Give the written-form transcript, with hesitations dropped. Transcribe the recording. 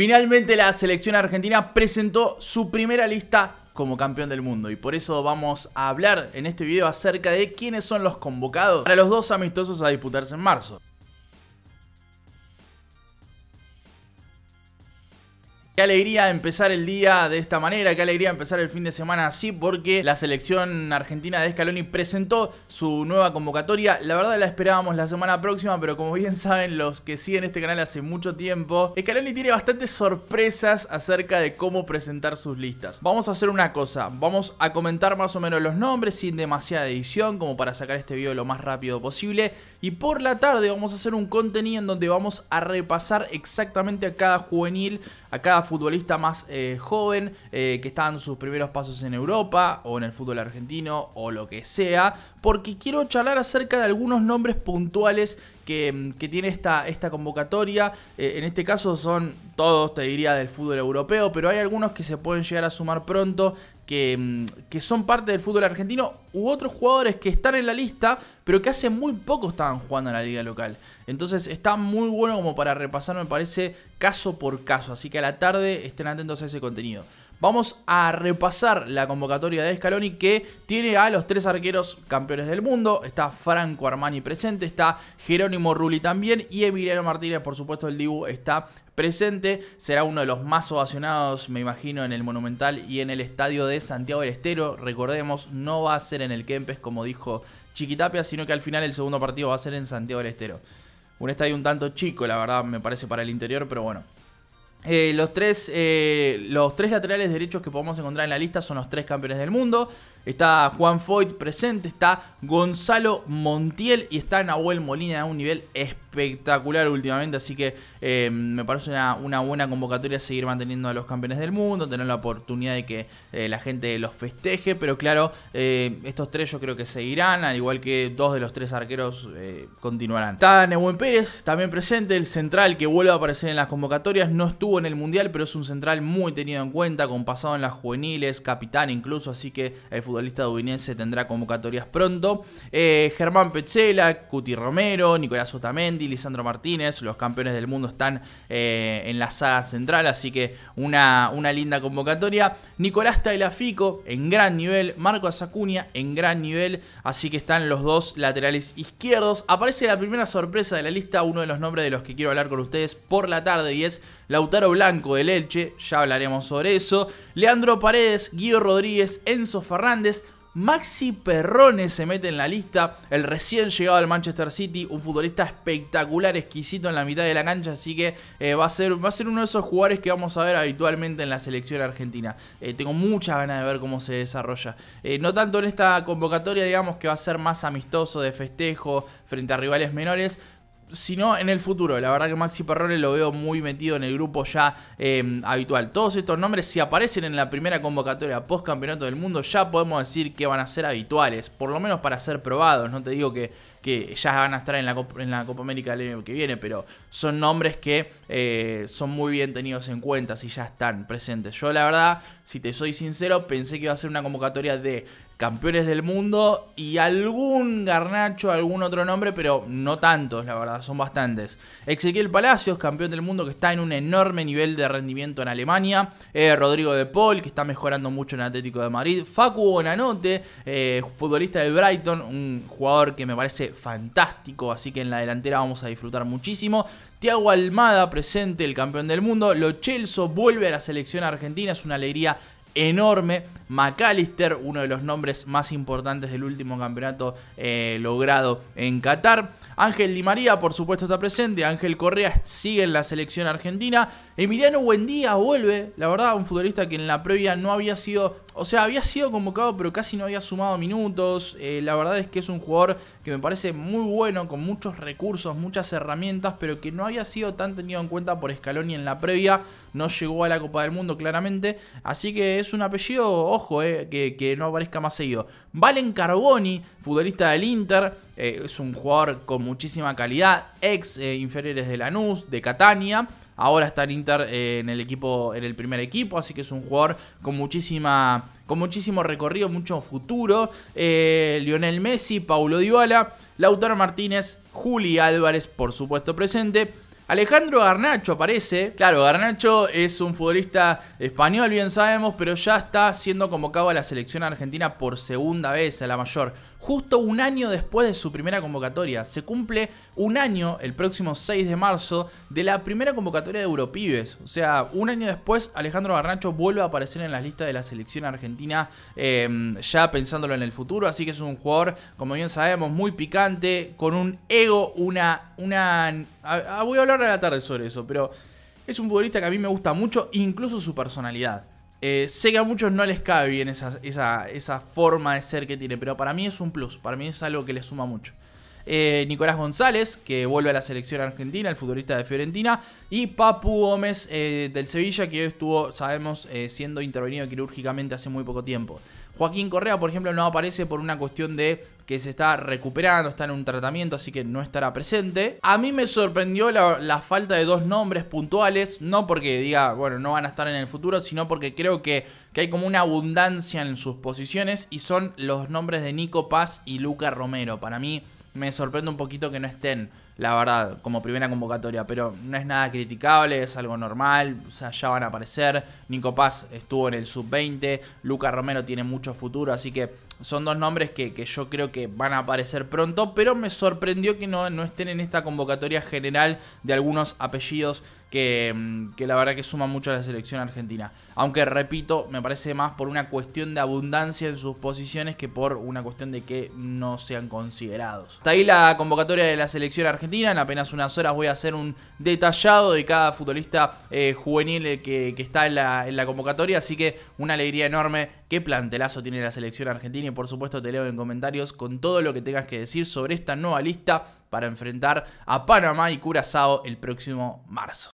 Finalmente la selección argentina presentó su primera lista como campeón del mundo, y por eso vamos a hablar en este video acerca de quiénes son los convocados para los dos amistosos a disputarse en marzo. Qué alegría empezar el día de esta manera, qué alegría empezar el fin de semana así, porque la selección argentina de Scaloni presentó su nueva convocatoria. La verdad la esperábamos la semana próxima, pero como bien saben los que siguen este canal hace mucho tiempo, Scaloni tiene bastantes sorpresas acerca de cómo presentar sus listas. Vamos a hacer una cosa, vamos a comentar más o menos los nombres sin demasiada edición, como para sacar este video lo más rápido posible, y por la tarde vamos a hacer un contenido en donde vamos a repasar exactamente a cada juvenil, a cada futbolista más joven que está dando sus primeros pasos en Europa o en el fútbol argentino o lo que sea, porque quiero charlar acerca de algunos nombres puntuales que tiene esta convocatoria. En este caso son todos, te diría, del fútbol europeo, pero hay algunos que se pueden llegar a sumar pronto, que son parte del fútbol argentino, u otros jugadores que están en la lista, pero que hace muy poco estaban jugando en la liga local. Entonces está muy bueno como para repasar, me parece, caso por caso. Así que a la tarde estén atentos a ese contenido. Vamos a repasar la convocatoria de Scaloni, que tiene a los tres arqueros campeones del mundo. Está Franco Armani presente, está Jerónimo Rulli también, y Emiliano Martínez, por supuesto, el Dibu está presente. Será uno de los más ovacionados, me imagino, en el Monumental y en el Estadio de Santiago del Estero. Recordemos, no va a ser en el Kempes, como dijo Chiqui Tapia, sino que al final el segundo partido va a ser en Santiago del Estero. Un estadio un tanto chico, la verdad, me parece, para el interior, pero bueno. Los tres laterales derechos que podemos encontrar en la lista son los tres campeones del mundo. Está Juan Foyt presente, está Gonzalo Montiel y está Nahuel Molina a un nivel espectacular últimamente. Así que me parece una buena convocatoria seguir manteniendo a los campeones del mundo, tener la oportunidad de que la gente los festeje. Pero claro, estos tres yo creo que seguirán, al igual que dos de los tres arqueros continuarán. Está Nahuel Pérez también presente, el central que vuelve a aparecer en las convocatorias. No estuvo en el Mundial, pero es un central muy tenido en cuenta, con pasado en las juveniles, capitán incluso, así que el futbolista duvinense tendrá convocatorias pronto. Germán Pechela, Cuti Romero, Nicolás Otamendi, Lisandro Martínez, los campeones del mundo están en la saga central, así que una linda convocatoria. Nicolás Tagliafico en gran nivel, Marco Azacuña en gran nivel, así que están los dos laterales izquierdos. Aparece la primera sorpresa de la lista, uno de los nombres de los que quiero hablar con ustedes por la tarde, y es Lautaro Blanco del Elche, ya hablaremos sobre eso. Leandro Paredes, Guido Rodríguez, Enzo Fernández, Maxi Perrones se mete en la lista, el recién llegado al Manchester City, un futbolista espectacular, exquisito en la mitad de la cancha, así que va a ser uno de esos jugadores que vamos a ver habitualmente en la selección argentina. Tengo muchas ganas de ver cómo se desarrolla, no tanto en esta convocatoria, digamos, que va a ser más amistoso, de festejo, frente a rivales menores, sino en el futuro. La verdad que Maxi Perrones lo veo muy metido en el grupo ya habitual. Todos estos nombres, si aparecen en la primera convocatoria post campeonato del mundo, ya podemos decir que van a ser habituales, por lo menos para ser probados. No te digo que ya van a estar en la Copa América del año que viene, pero son nombres que son muy bien tenidos en cuenta si ya están presentes. Yo la verdad, si te soy sincero, pensé que iba a ser una convocatoria de campeones del mundo y algún Garnacho, algún otro nombre, pero no tantos, la verdad, son bastantes. Ezequiel Palacios, campeón del mundo, que está en un enorme nivel de rendimiento en Alemania. Rodrigo de Paul, que está mejorando mucho en Atlético de Madrid. Facu Bonanote, futbolista del Brighton, un jugador que me parece fantástico, así que en la delantera vamos a disfrutar muchísimo. Tiago Almada presente, el campeón del mundo. Lo Celso vuelve a la selección argentina, es una alegría enorme. Mac Allister, uno de los nombres más importantes del último campeonato logrado en Qatar. Ángel Di María, por supuesto, está presente. Ángel Correa sigue en la selección argentina. Emiliano Buendía vuelve, la verdad, un futbolista que en la previa no había sido, o sea, había sido convocado, pero casi no había sumado minutos. La verdad es que es un jugador que me parece muy bueno, con muchos recursos, muchas herramientas, pero que no había sido tan tenido en cuenta por Scaloni en la previa. No llegó a la Copa del Mundo, claramente. Así que es un apellido, ojo, que no aparezca más seguido. Valen Carboni, futbolista del Inter, es un jugador con muchísima calidad, ex inferiores de Lanús, de Catania. Ahora está en Inter en el primer equipo, así que es un jugador con muchísimo recorrido, mucho futuro. Lionel Messi, Paulo Dybala, Lautaro Martínez, Juli Álvarez, por supuesto, presente. Alejandro Garnacho aparece. Claro, Garnacho es un futbolista español, bien sabemos, pero ya está siendo convocado a la selección argentina por segunda vez, a la mayor. Justo un año después de su primera convocatoria. Se cumple un año, el próximo 6 de marzo, de la primera convocatoria de Europibes. O sea, un año después, Alejandro Garnacho vuelve a aparecer en las listas de la selección argentina, ya pensándolo en el futuro. Así que es un jugador, como bien sabemos, muy picante, con un ego, voy a hablar a la tarde sobre eso, pero es un futbolista que a mí me gusta mucho, incluso su personalidad. Sé que a muchos no les cabe bien esa forma de ser que tiene, pero para mí es un plus, para mí es algo que le suma mucho. Nicolás González, que vuelve a la selección argentina, el futbolista de Fiorentina, y Papu Gómez del Sevilla, que estuvo, sabemos, siendo intervenido quirúrgicamente hace muy poco tiempo. Joaquín Correa, por ejemplo, no aparece por una cuestión de que se está recuperando, está en un tratamiento, así que no estará presente. A mí me sorprendió la falta de dos nombres puntuales, no porque diga, bueno, no van a estar en el futuro, sino porque creo que hay como una abundancia en sus posiciones, y son los nombres de Nico Paz y Luca Romero. Para mí me sorprende un poquito que no estén, la verdad, como primera convocatoria, pero no es nada criticable, es algo normal, o sea, ya van a aparecer. Nico Paz estuvo en el sub-20, Luca Romero tiene mucho futuro, así que son dos nombres que yo creo que van a aparecer pronto, pero me sorprendió que no estén en esta convocatoria general de algunos apellidos que la verdad que suman mucho a la selección argentina. Aunque, repito, me parece más por una cuestión de abundancia en sus posiciones que por una cuestión de que no sean considerados. Hasta ahí la convocatoria de la selección argentina. En apenas unas horas voy a hacer un detallado de cada futbolista juvenil que está en la convocatoria, así que una alegría enorme. Qué plantelazo tiene la selección argentina, y por supuesto te leo en comentarios con todo lo que tengas que decir sobre esta nueva lista para enfrentar a Panamá y Curazao el próximo marzo.